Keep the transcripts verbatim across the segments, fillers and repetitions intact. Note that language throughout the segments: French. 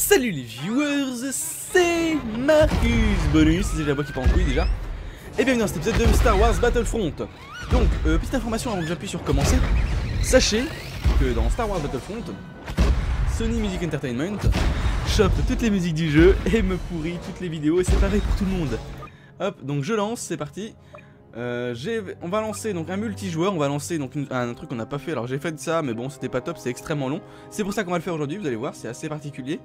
Salut les viewers, c'est Marcus Bonus, c'est la voix qui part en couille déjà. Et bienvenue dans cet épisode de Star Wars Battlefront. Donc, euh, petite information avant que j'appuie sur commencer. Sachez que dans Star Wars Battlefront, Sony Music Entertainment chope toutes les musiques du jeu et me pourrit toutes les vidéos, et c'est pareil pour tout le monde. Hop, donc je lance, c'est parti. Euh, on va lancer donc un multijoueur, on va lancer donc une, un, un truc qu'on n'a pas fait. Alors j'ai fait ça, mais bon, c'était pas top, c'est extrêmement long. C'est pour ça qu'on va le faire aujourd'hui, vous allez voir, c'est assez particulier.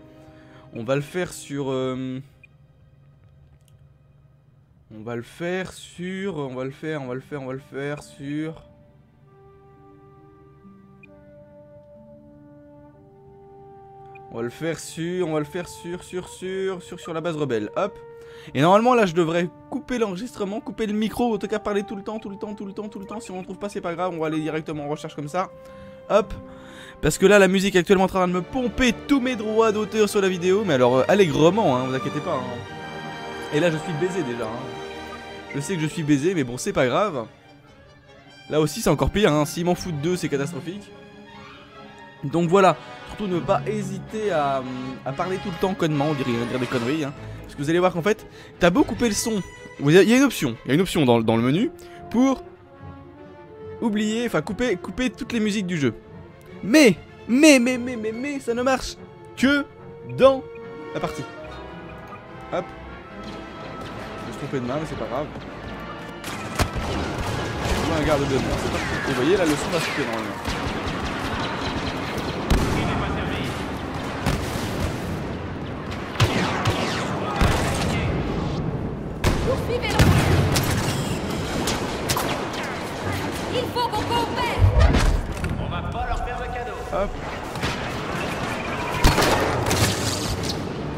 On va le faire sur... Euh... On va le faire sur... On va le faire, on va le faire, on va le faire sur... On va le faire sur... On va le faire sur, sur, sur, sur, sur la base rebelle. Hop. Et normalement là je devrais couper l'enregistrement, couper le micro, en tout cas parler tout le temps, tout le temps, tout le temps, tout le temps. Si on ne trouve pas c'est pas grave, on va aller directement en recherche comme ça. Hop. Parce que là la musique est actuellement en train de me pomper tous mes droits d'auteur sur la vidéo. Mais alors euh, allègrement, hein, vous inquiétez pas hein. Et là je suis baisé déjà hein. Je sais que je suis baisé mais bon c'est pas grave. Là aussi c'est encore pire hein. S'ils m'en foutent deux c'est catastrophique. Donc voilà, surtout ne pas hésiter à, à parler tout le temps connement, on dirait, on dirait des conneries hein. Parce que vous allez voir qu'en fait, t'as beau couper le son, il y a une option, il y a une option dans, dans le menu pour oublier, enfin couper, couper toutes les musiques du jeu. Mais, mais, mais, mais, mais, mais, ça ne marche que dans la partie. Hop. Je me suis trompé de main, mais c'est pas grave. Je vois un garde de main, c'est parti. Et vous voyez, là, le son va se faire normalement. Hop.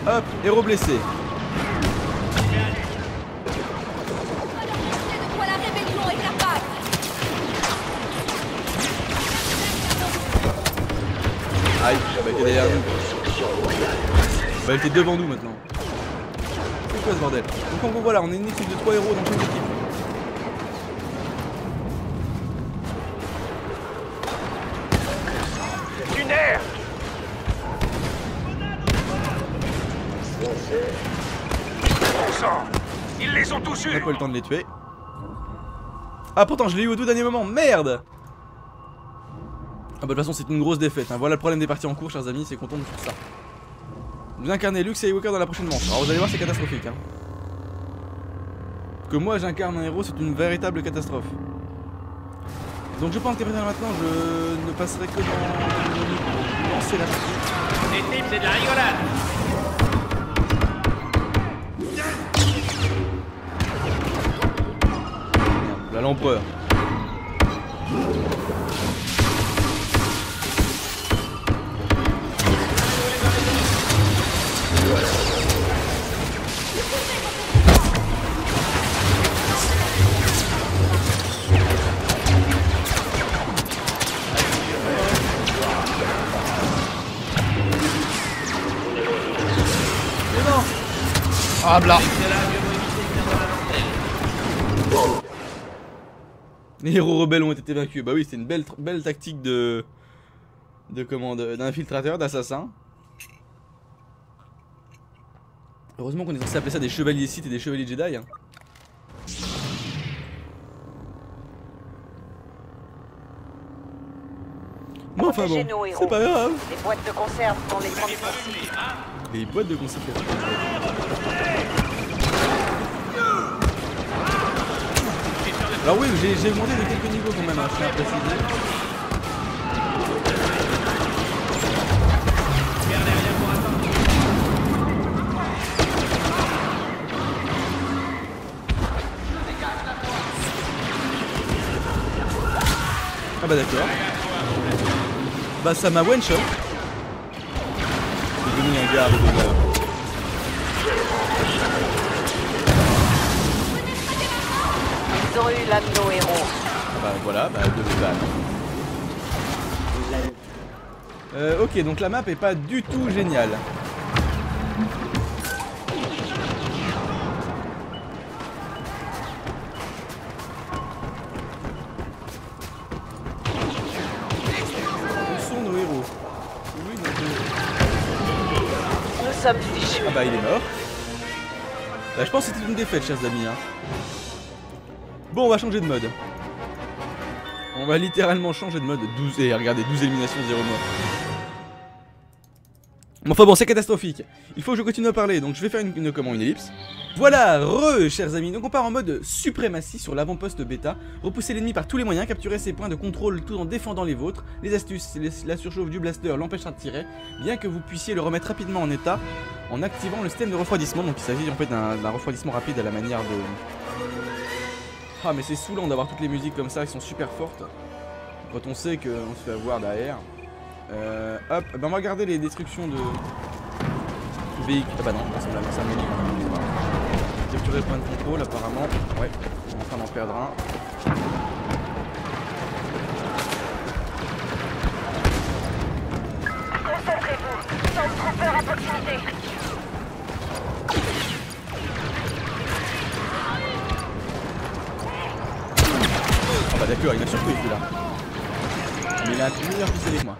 Hop, héros blessé. Aïe, bah il est derrière nous. Bah il était devant nous maintenant. C'est quoi ce bordel? Donc en gros voilà, on est une équipe de trois héros dans toute l'équipe. Ils les ont tous eu. J'ai pas le temps de les tuer. Ah pourtant je l'ai eu au tout dernier moment, merde. Ah bah de toute façon c'est une grosse défaite hein. Voilà le problème des parties en cours chers amis, c'est qu'on tombe sur ça. Vous incarnez Lux et Walker dans la prochaine manche. Alors vous allez voir c'est catastrophique hein. Que moi j'incarne un héros c'est une véritable catastrophe. Donc je pense que maintenant je ne passerai que dans lancer la partie. Les types c'est de la rigolade. À l'empereur. Ah bla. Les héros rebelles ont été vaincus. Bah oui, c'est une belle, belle tactique de. de commande. D'infiltrateur, d'assassin. Heureusement qu'on est censé appeler ça des chevaliers Sith et des chevaliers Jedi. Hein. Bon, enfin bon, c'est pas grave. Les boîtes de conserve pour les grandes sorties. Les boîtes de conserve. Alors oui, j'ai augmenté de quelques niveaux quand même, hein, je tiens à préciser. Ah bah d'accord. Bah ça m'a one shot. J'ai devenu un garde de l'heure. L'âme de nos héros. Ah bah voilà, bah deux balles. Euh, ok, donc la map est pas du tout géniale. Où sont nos héros? Oui, nos héros. ça me fiche. Ah bah il est mort. Bah, je pense que c'était une défaite, chers amis. Hein. Bon, on va changer de mode. On va littéralement changer de mode. douze et regardez, douze éliminations, zéro mort. Enfin bon, c'est catastrophique. Il faut que je continue à parler, donc je vais faire une, une, comment, une ellipse. Voilà, re, chers amis. Donc on part en mode suprématie sur l'avant-poste bêta. Repousser l'ennemi par tous les moyens, capturer ses points de contrôle tout en défendant les vôtres. Les astuces, les, la surchauffe du blaster l'empêchera de tirer, bien que vous puissiez le remettre rapidement en état en activant le système de refroidissement. Donc il s'agit en fait d'un refroidissement rapide à la manière de... Ah mais c'est saoulant d'avoir toutes les musiques comme ça qui sont super fortes. Quand on sait qu'on se fait avoir derrière... Euh, hop, ben on va regarder les destructions de véhicules. Ah bah non, ça me l'a ça me capturer le point de contrôle apparemment. Ouais, on est en train d'en perdre un. Concentrez-vous, Stormtrooper à proximité. Ah bah d'accord, il m'a surpris celui-là. Mais il a un peu meilleur pistolet que moi.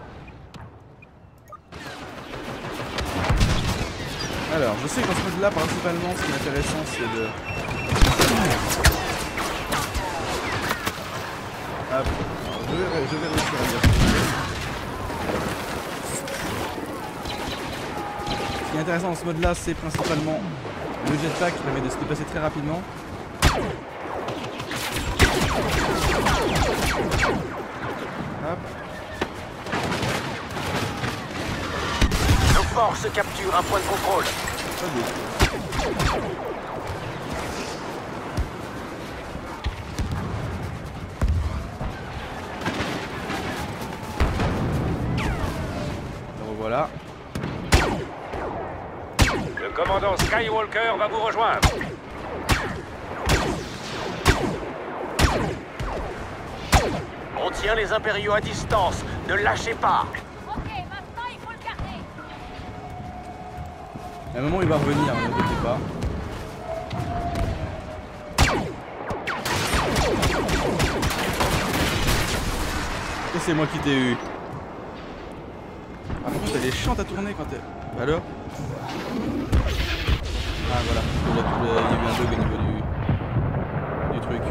Alors, je sais qu'en ce mode-là, principalement, ce qui est intéressant, c'est de... Hop, je vais, je vais réussir à dire ça. Ce qui est intéressant dans ce mode-là, c'est principalement le jetpack qui permet de se dépasser très rapidement. Hop. Force capture un point de contrôle. Le revoilà. Le commandant Skywalker va vous rejoindre. On tient les impériaux à distance, ne lâchez pas. À un moment il va revenir, ne vous inquiétez pas. Et c'est moi qui t'ai eu. Ah par contre t'as des chantes à tourner quand t'es... Alors ah voilà, il y a eu un bug au niveau du, du truc.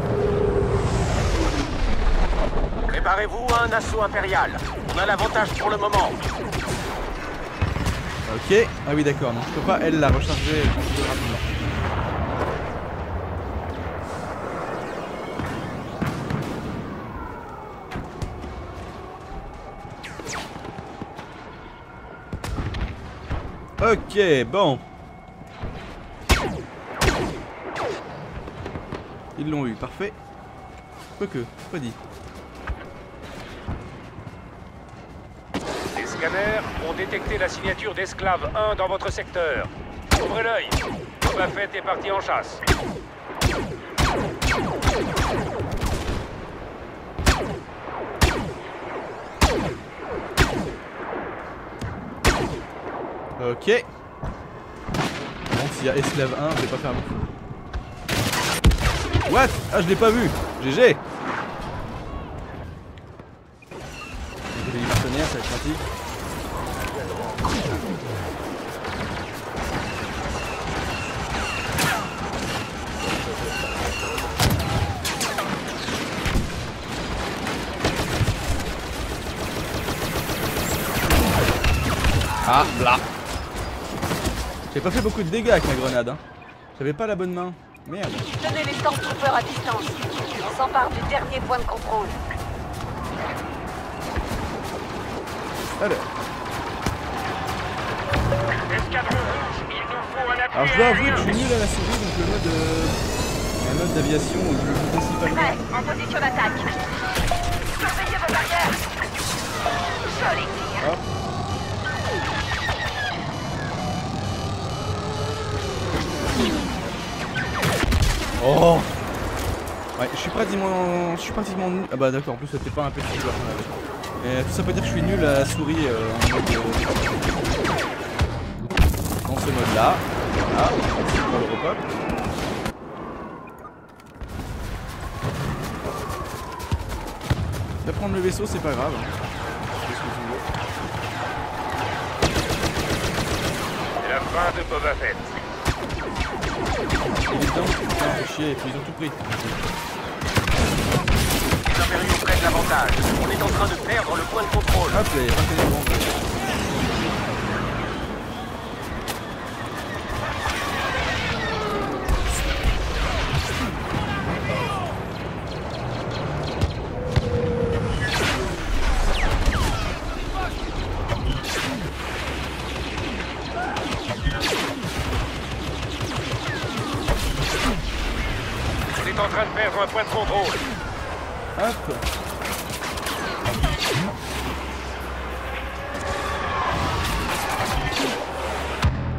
Préparez-vous à un assaut impérial. On a l'avantage pour le moment. Ok, ah oui d'accord, donc je peux pas elle la recharger rapidement. Ok, bon. Ils l'ont eu, parfait. Quoique, pas dit. Les scanners ont détecté la signature d'esclave un dans votre secteur. Ouvrez l'œil. Boba Fett est parti en chasse. Ok. Bon, s'il y a esclave un, je vais pas faire beaucoup. What? Ah, je l'ai pas vu. G G. J'ai des partenaires, ça va être pratique. Ah, là. J'ai pas fait beaucoup de dégâts avec ma grenade, hein. J'avais pas la bonne main. Merde. Tenez les Stormtroopers à distance. On s'empare du dernier point de contrôle. Alors. Escadron rouge, il nous faut un appui. Alors je dois avouer que je suis nul à la souris, donc le mode, euh, le mode d'aviation, je le joue principalement. Prêt, en position d'attaque. Surveillez vos barrières. Joli tir. Hop. Oh. Ouais, je suis pratiquement... Je suis pratiquement nul... Ah bah d'accord, en plus c'était pas un petit joueur. Et tout ça peut dire que je suis nul à la souris euh, en mode... Euh... Dans ce mode là. Voilà, c'est pour le repop. Je vais prendre le vaisseau, c'est pas grave. Je fais ce que tu veux. train de Boba Fett. Il est dedans, putain, je suis chier, et puis ils ont tout pris. Les impériaux prennent l'avantage. On est en train de perdre le point de contrôle. Hop, les raté les bombes. Un point de contrôle. Hop.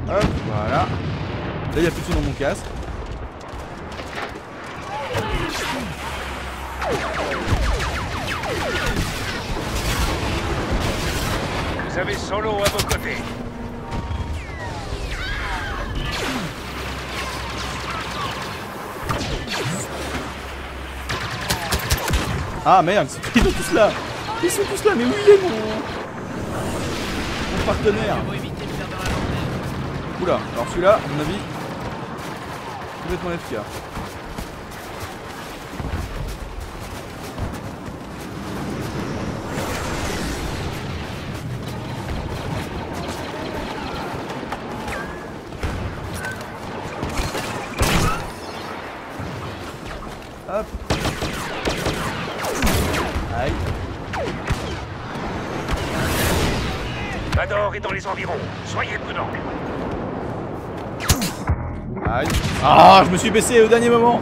Hop, voilà. Là, il n'y a plus de son dans mon casque. Vous avez Solo à vos côtés. Ah merde, ils sont tous là. Ils sont tous là, mais où il est mon... mon partenaire? Oula, alors celui-là, à mon avis, je vais mettre mon F K. Vador est dans les environs, soyez prudents. Aïe. Ah, je me suis baissé au dernier moment.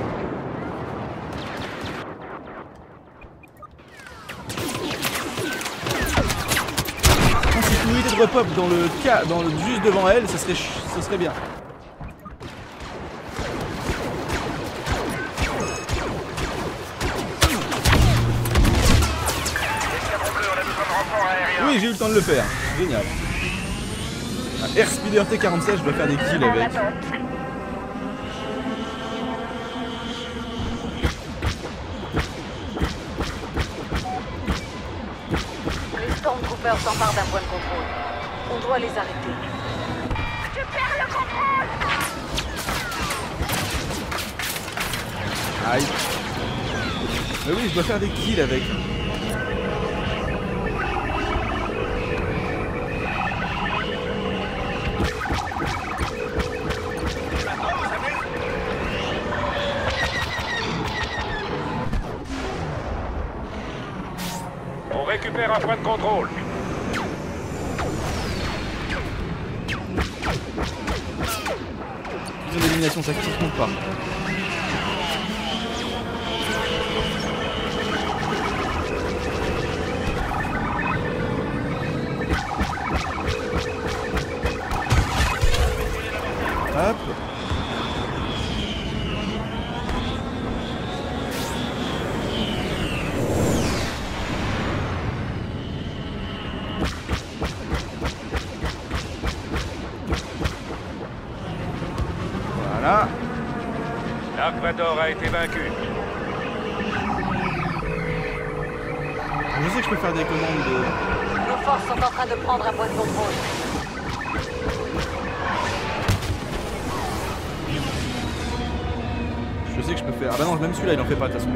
Ah, si tu voulais de repop dans le cas, dans le juste devant elle, ça serait, ça serait bien. Oui, j'ai eu le temps de le faire. Génial. Un Air Speeder T quarante-sept, je dois faire des kills avec. Les Stormtroopers s'emparent d'un point de contrôle. On doit les arrêter. Je perds le contrôle. Aïe. Mais oui, je dois faire des kills avec. Récupère un point de contrôle. Une élimination, ça ne compte pas. Hop. Dark Vador a été vaincu. Je sais que je peux faire des commandes de... Nos forces sont en train de prendre un point de contrôle. Je sais que je peux faire... Ah bah non, même celui-là, il en fait pas, de toute façon.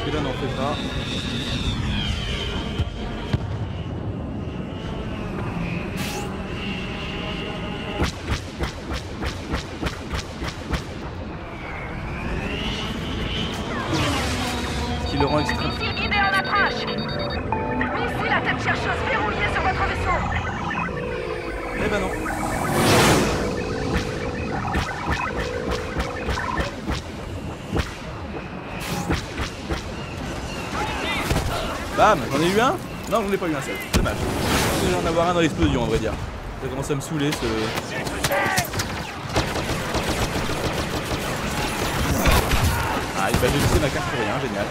Celui-là n'en fait pas. Missile guidé en approche. Missile à tête chercheuse verrouillé sur votre vaisseau. Eh ben non. Bam, j'en ai eu un? Non, j'en ai pas eu un seul. Dommage. Je vais en avoir un dans l'explosion, à vrai dire. Ça commence à me saouler ce... Ah, il va dévisser ma carte pour rien, génial.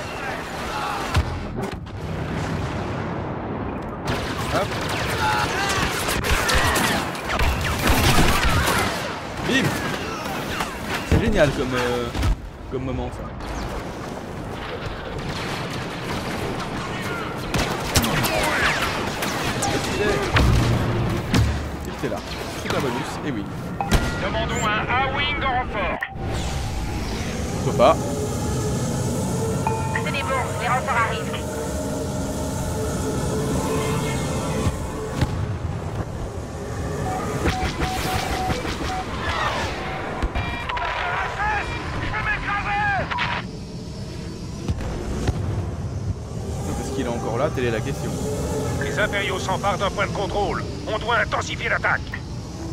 Hop. Bim. C'est génial comme, euh, comme moment, ça. était... Il était là. C'est un bonus, et oui. Demandons un A-Wing en renfort. Pourquoi pas. Tenez bon, les renforts arrivent. Il est encore là, telle est la question. Les impériaux s'emparent d'un point de contrôle. On doit intensifier l'attaque.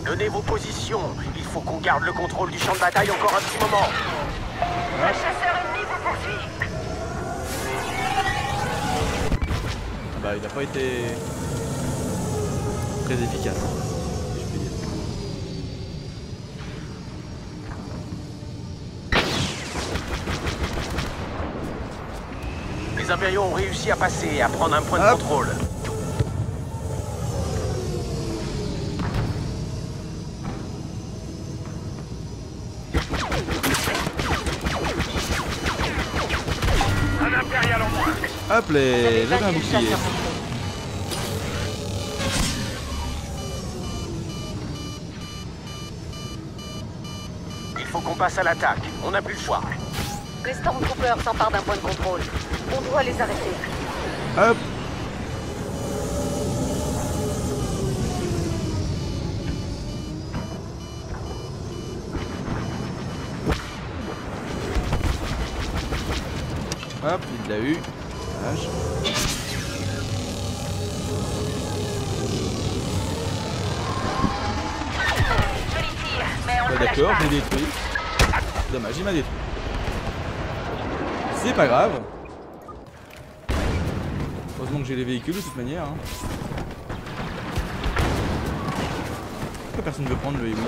Donnez vos positions. Il faut qu'on garde le contrôle du champ de bataille encore un petit moment. Un chasseur ennemi vous poursuit. Ah bah il n'a pas été très efficace. Si je peux dire. Les impériaux ont réussi à passer et à prendre un point de Hop. contrôle. Un impérial en moins. Hop les, j'avais un bouclier. Il faut qu'on passe à l'attaque, on n'a plus le choix. Les Stormtroopers s'emparent d'un point de contrôle. On doit les arrêter. Hop. Hop, il l'a eu. Lâche. Joli tir, mais on ne lâche pas. D'accord, j'ai détruit. Dommage, il m'a détruit. C'est pas grave. Heureusement que j'ai les véhicules de toute manière. Hein. Pourquoi personne ne veut prendre le hibou?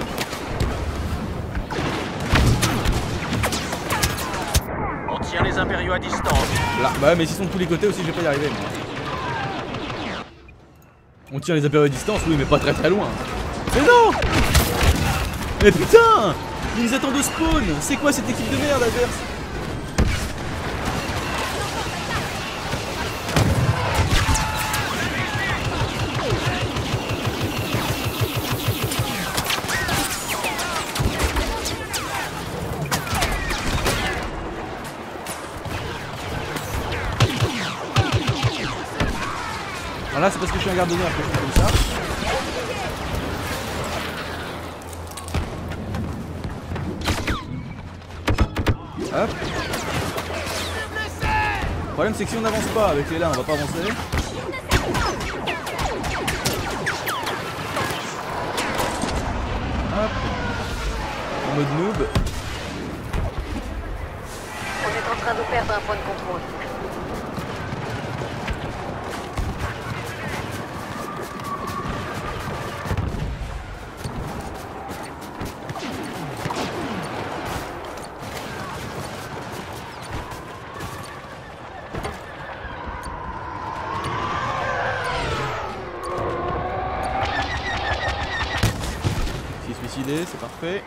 On tient les impériaux à distance. Là, bah ouais, mais s'ils sont de tous les côtés aussi, je vais pas y arriver. Moi. On tient les impériaux à distance, oui, mais pas très très loin. Mais non! Mais putain! Ils attendent de spawn! C'est quoi cette équipe de merde adverse? Là c'est parce que je suis un garde d'honneur que je fais comme ça. Hop. Le problème c'est que si on n'avance pas avec les là, on va pas avancer. Hop. En mode noob. On est en train de perdre un point de contrôle. C'est parfait.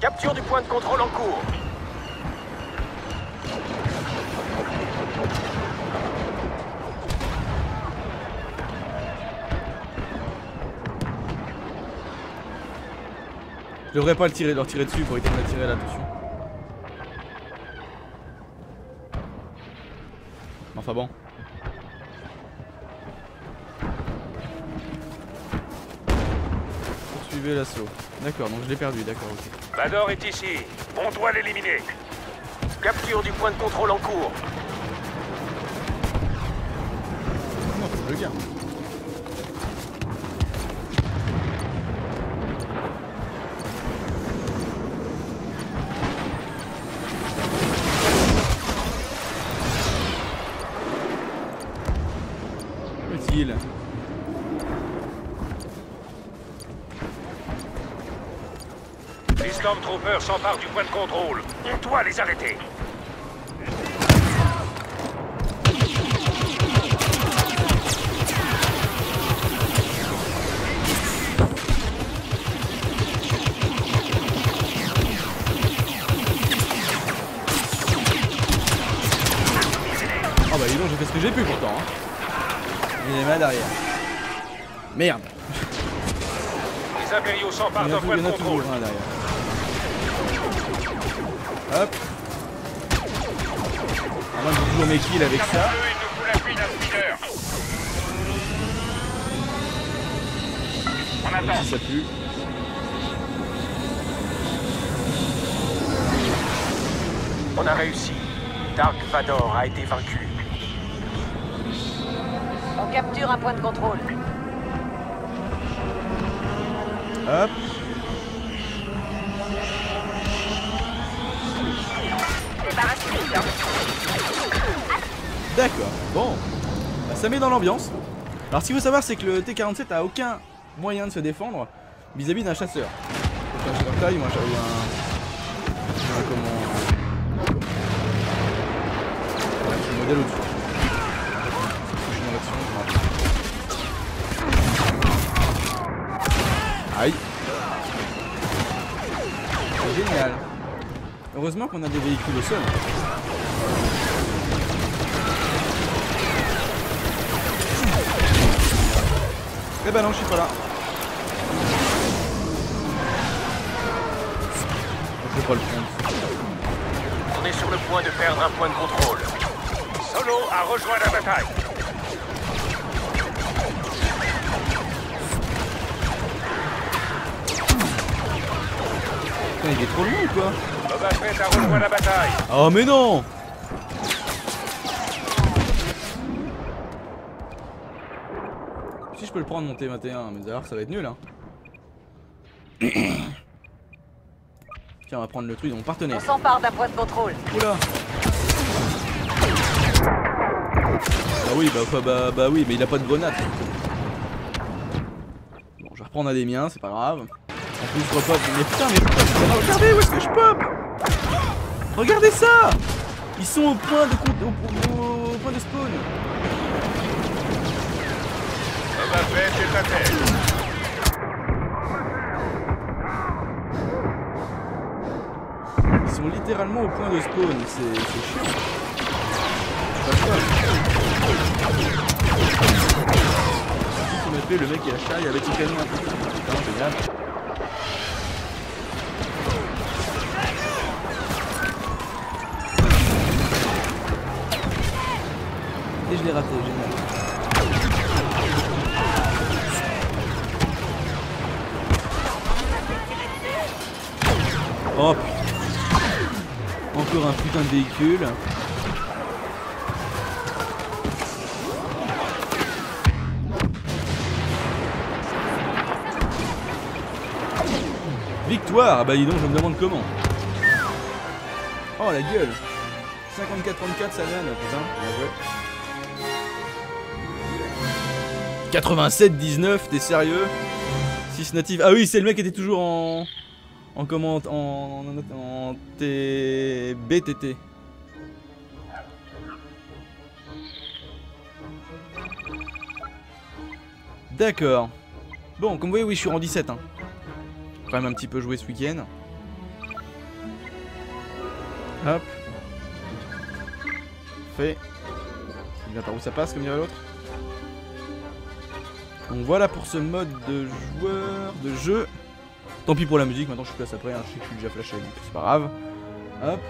Capture du point de contrôle en cours. Je devrais pas le tirer, leur tirer dessus pour éviter de la tirer à l'attention. Enfin bon. Poursuivez l'assaut. D'accord, donc je l'ai perdu, d'accord, ok. Vador est ici, on doit l'éliminer. Capture du point de contrôle en cours. Non, c'est le gars. Les Stormtroopers s'emparent du point de contrôle. On doit les arrêter. que j'ai pu pourtant. Hein. Il est mal derrière. Merde. Les impériaux s'emparent d'un point de contrôle. Derrière. Hop. Ah, moi j'ai toujours mes kills avec ça. On attend. Ça pue. On a réussi. Dark Vador a été vaincu. On capture un point de contrôle. Hop. D'accord, bon. Bah, ça met dans l'ambiance. Alors ce qu'il faut savoir c'est que le T quarante-sept a aucun moyen de se défendre vis-à-vis d'un chasseur. Donc, un chasseur taille, moi j'avais un... un comment... Au dessus. Aïe. C'est génial. Heureusement qu'on a des véhicules au sol. Eh ben non, je suis pas là. Je vais pas le prendre. On est sur le point de perdre un point de contrôle. Solo a rejoint la bataille. Putain, il est trop loin ou quoi? Boba Fett a rejoint la bataille. Oh mais non. Si je peux le prendre mon T vingt et un, mais alors ça va être nul hein. Tiens, on va prendre le truc de mon partenaire. On s'empare d'un point de contrôle. Oula. Ah oui, bah, bah, bah, bah oui, mais il a pas de grenade. Bon, je vais reprendre à des miens, c'est pas grave. En plus, je repop. Mais putain, mais putain, regardez où est-ce que je pop. Regardez ça. Ils sont au point de, au, au, au point de spawn. Boba Fett est à terre. Ils sont littéralement au point de spawn, c'est chiant. C'est pas ça. On a fait le mec qui a chargé avec son canon. Putain, génial. Et je l'ai raté, génial. Oh putain. Encore un putain de véhicule. Victoire! Ah bah dis donc, je me demande comment. Oh la gueule! cinquante-quatre trente-quatre, ça vient là, putain. quatre-vingt-sept dix-neuf, t'es sérieux? six native. Ah oui, c'est le mec qui était toujours en. En comment? En. En. En. T. B T T. D'accord. Bon, comme vous voyez, oui, je suis en dix-sept, hein. Quand même un petit peu joué ce week-end. Hop. Fait. Il vient par où ça passe, comme dirait l'autre. Donc voilà pour ce mode de joueur, de jeu. Tant pis pour la musique, maintenant je suis place après, hein. Je sais que je suis déjà flashé, donc c'est pas grave. Hop.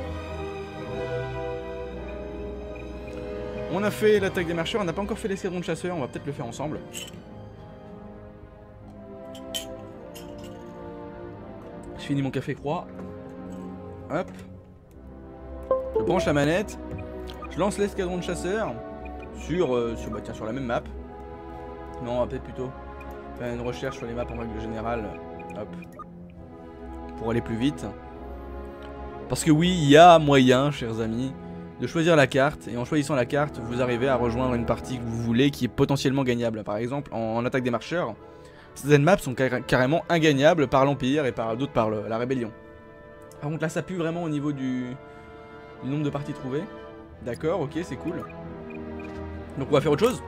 On a fait l'attaque des marcheurs, on n'a pas encore fait l'escadron de chasseurs, on va peut-être le faire ensemble. Fini mon café froid. Hop. Je branche la manette. Je lance l'escadron de chasseurs sur, euh, sur, bah, tiens, sur la même map. Non, on va peut-être plutôt faire une recherche sur les maps en règle générale. Hop. Pour aller plus vite. Parce que oui, il y a moyen, chers amis, de choisir la carte. Et en choisissant la carte, vous arrivez à rejoindre une partie que vous voulez qui est potentiellement gagnable. Par exemple, en, en attaque des marcheurs. Certaines maps sont car carrément ingagnables par l'Empire et par d'autres par le, la Rébellion. Par contre là ça pue vraiment au niveau du, du nombre de parties trouvées. D'accord, ok, c'est cool. Donc on va faire autre chose.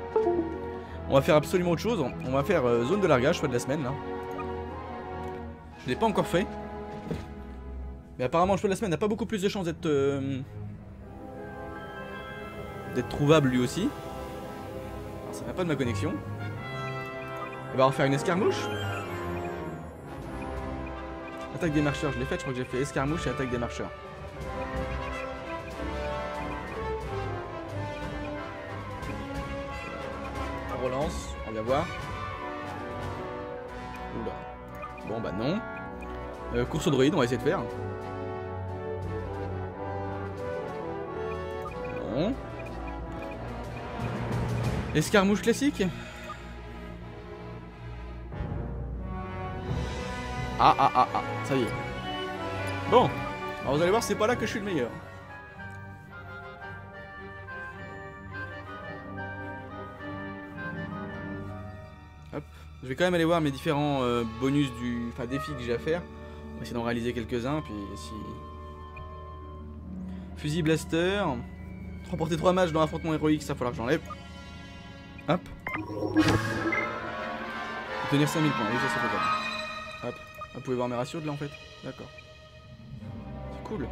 On va faire absolument autre chose. On va faire euh, zone de largage, choix de la semaine là. Je l'ai pas encore fait. Mais apparemment le choix de la semaine n'a pas beaucoup plus de chances d'être euh, d'être trouvable lui aussi. Alors, ça ne vient pas de ma connexion. Et bah on va faire une escarmouche. Attaque des marcheurs, je l'ai faite, je crois que j'ai fait escarmouche et attaque des marcheurs. On relance, on vient voir. Oula. Bon bah non. Euh, course au droïde, on va essayer de faire. Non. Escarmouche classique. Ah ah ah ah, ça y est. Bon, alors vous allez voir, c'est pas là que je suis le meilleur. Hop, je vais quand même aller voir mes différents euh, bonus du, enfin défis que j'ai à faire. On va essayer d'en réaliser quelques-uns, puis si... Fusil blaster. Remporter trois matchs dans affrontement héroïque, ça il falloir que j'enlève. Hop. Obtenir cinq mille points, oui, ça c'est faisable. Hop. Vous pouvez voir mes ratios de là en fait. D'accord. C'est cool.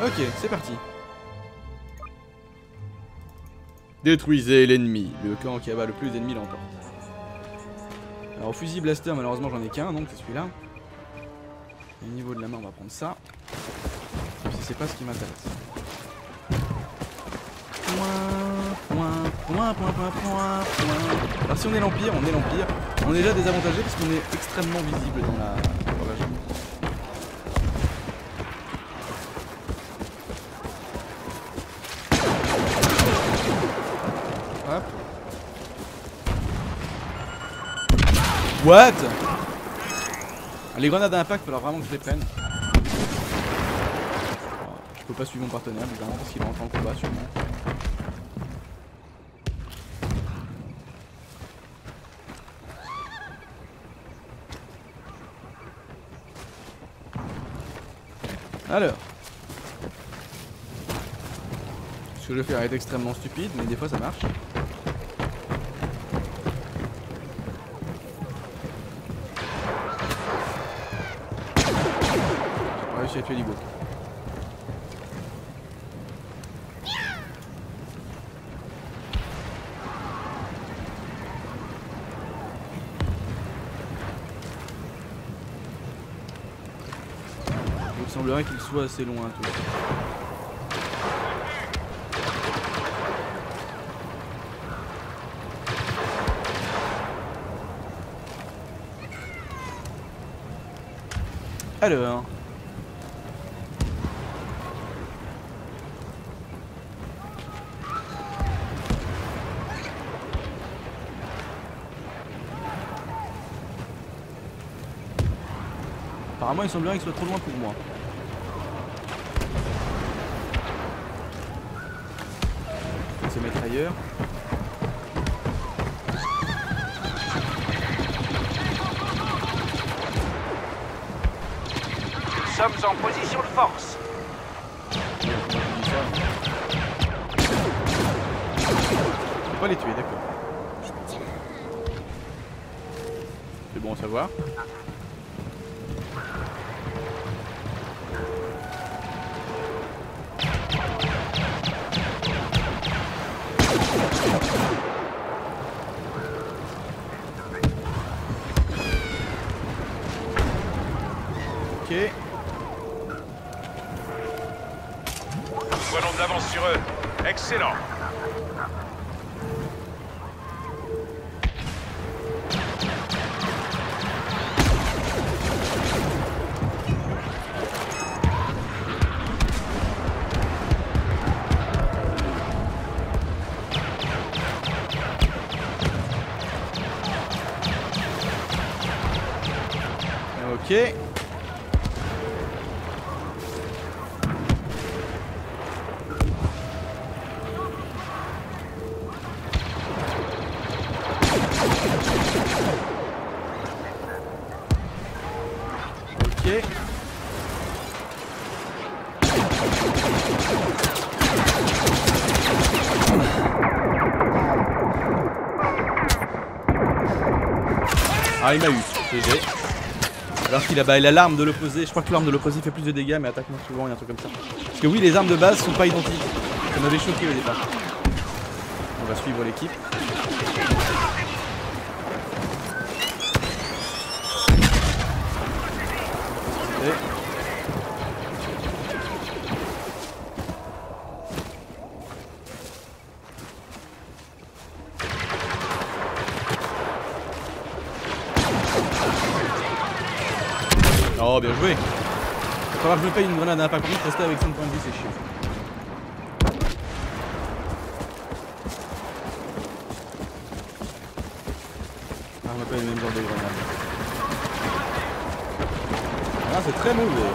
Ok, c'est parti. Détruisez l'ennemi. Le camp qui abat le plus d'ennemis l'emporte. Alors au fusil blaster, malheureusement j'en ai qu'un, donc c'est celui-là. Au niveau de la main, on va prendre ça. Même si c'est pas ce qui m'intéresse. Point, point, point, point, point, point. Alors si on est l'Empire, on est l'Empire. On est déjà désavantagé parce qu'on est extrêmement visible dans la... Dans la jungle. Hop. What? Les grenades à impact, il va falloir vraiment que je les prenne. Alors, je peux pas suivre mon partenaire, évidemment, parce qu'il va rentrer en combat sûrement. Alors, ce que je vais faire est extrêmement stupide, mais des fois ça marche. J'ai réussi à tuer l'Ewok. Il semblerait qu'il soit assez loin tout. Alors. Apparemment il semblerait qu'il soit trop loin pour moi. Se mettre ailleurs. Nous sommes en position de force. Je peux pas les tuer, d'accord. C'est bon à savoir. Excellent. Ok. Ah, il m'a eu, G G. Alors qu'il a, bah, il a l'arme de l'opposé, je crois que l'arme de l'opposé fait plus de dégâts mais attaque moins souvent, il y a un truc comme ça. Parce que oui, les armes de base sont pas identiques. Ça m'avait choqué au départ. On va suivre l'équipe. Oh, bien joué. Faudra que je me paye une grenade à impact, rester avec cinq points de vie, c'est chiant. Ah, on n'a pas eu le même genre de grenade. Ah, c'est très mauvais.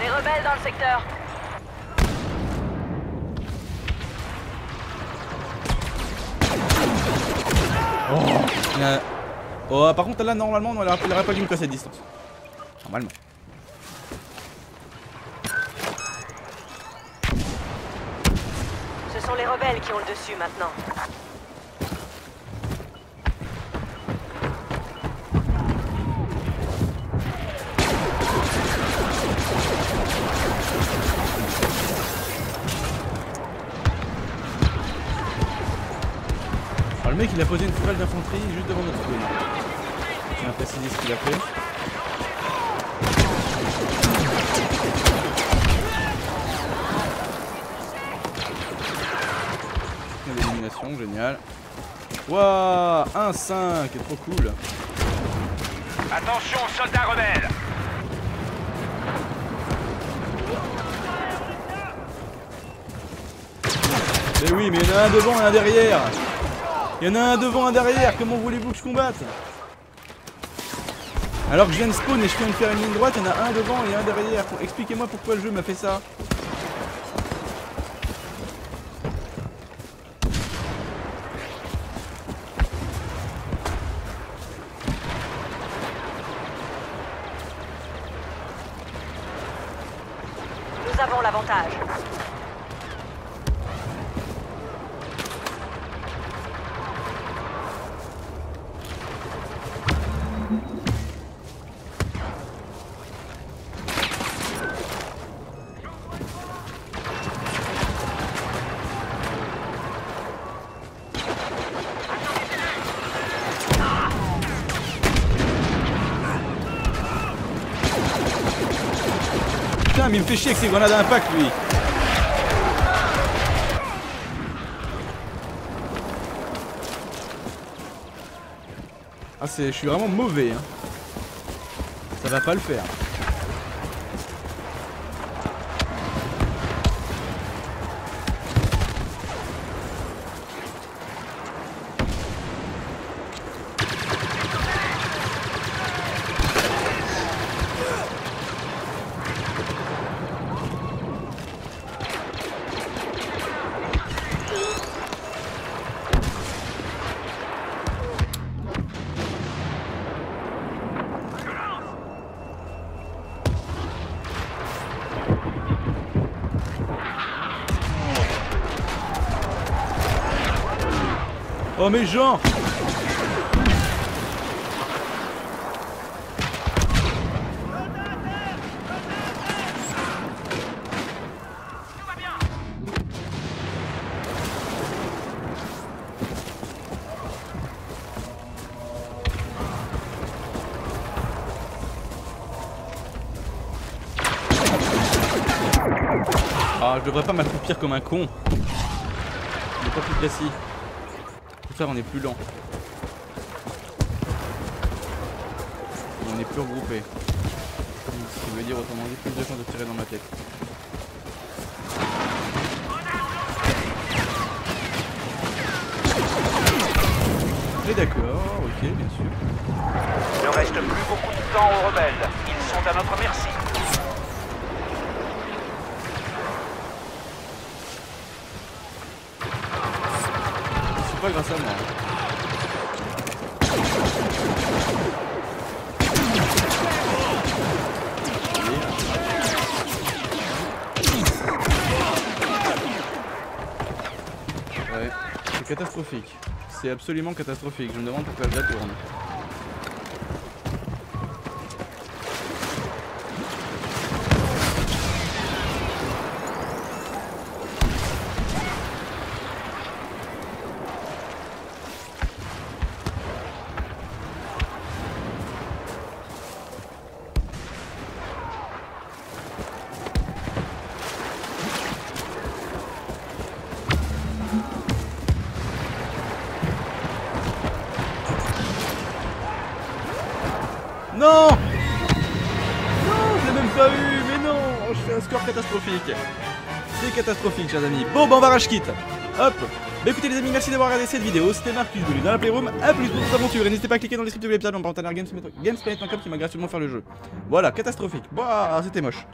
Des rebelles dans le secteur. Oh, a... oh, par contre là normalement non, elle aurait pas dû me casser à distance. Normalement. Ce sont les rebelles qui ont le dessus maintenant. Le mec il a posé une fourrelle d'infanterie juste devant notre zone. Je vais préciser ce qu'il a fait. L'élimination, génial. Wouah, un cinq, trop cool. Attention, soldats rebelles. Mais oui, mais il y en a un devant et un derrière. Il y en a un devant, un derrière, comment voulez-vous que je combatte? Alors que je viens de spawn et je viens de faire une ligne droite, il y en a un devant et un derrière. Expliquez-moi pourquoi le jeu m'a fait ça. Nous avons l'avantage. Mais il me fait chier avec ses grenades à impact lui. Ah c'est, je suis vraiment mauvais hein. Ça va pas le faire. Oh mes gens! Ah, je devrais pas m'accroupir comme un con. Il est pas plus précis. Frère, on est plus lent. Et on est plus regroupé. Ce qui veut dire autrement dit plus de chances de tirer dans ma tête. Et d'accord, ok, bien sûr. Il ne reste plus beaucoup de temps aux rebelles. Ils sont à notre merci. Grâce à moi. Ouais, c'est catastrophique. C'est absolument catastrophique. Je me demande pourquoi elle va tourner. pas eu, mais non, je fais un score catastrophique. C'est catastrophique, chers amis. Bon, ben on va rage quitte. Hop. Bah écoutez les amis, merci d'avoir regardé cette vidéo, c'était Marcus Bonus dans la Playroom, à plus pour cette aventure, et n'hésitez pas à cliquer dans le descriptif de l'épisode en parlant à Gamesplanet point com qui m'a gracieusement fait le jeu. Voilà, catastrophique, bah c'était moche.